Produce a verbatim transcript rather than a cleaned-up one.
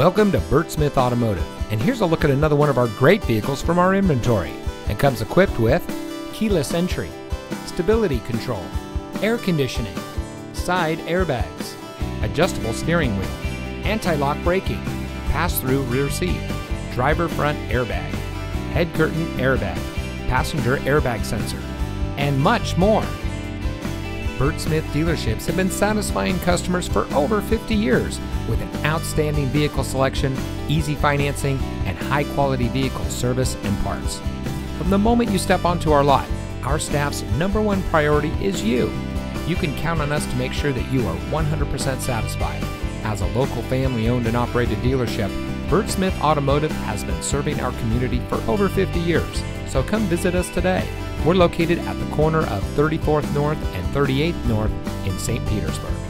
Welcome to Bert Smith Automotive, and here's a look at another one of our great vehicles from our inventory. It comes equipped with keyless entry, stability control, air conditioning, side airbags, adjustable steering wheel, anti-lock braking, pass-through rear seat, driver front airbag, head curtain airbag, passenger airbag sensor, and much more. Bert Smith dealerships have been satisfying customers for over fifty years with an outstanding vehicle selection, easy financing, and high-quality vehicle service and parts. From the moment you step onto our lot, our staff's number one priority is you. You can count on us to make sure that you are one hundred percent satisfied. As a local family-owned and operated dealership, Bert Smith Automotive has been serving our community for over fifty years, so come visit us today. We're located at the corner of thirty-fourth North and thirty-eighth North in Saint Petersburg.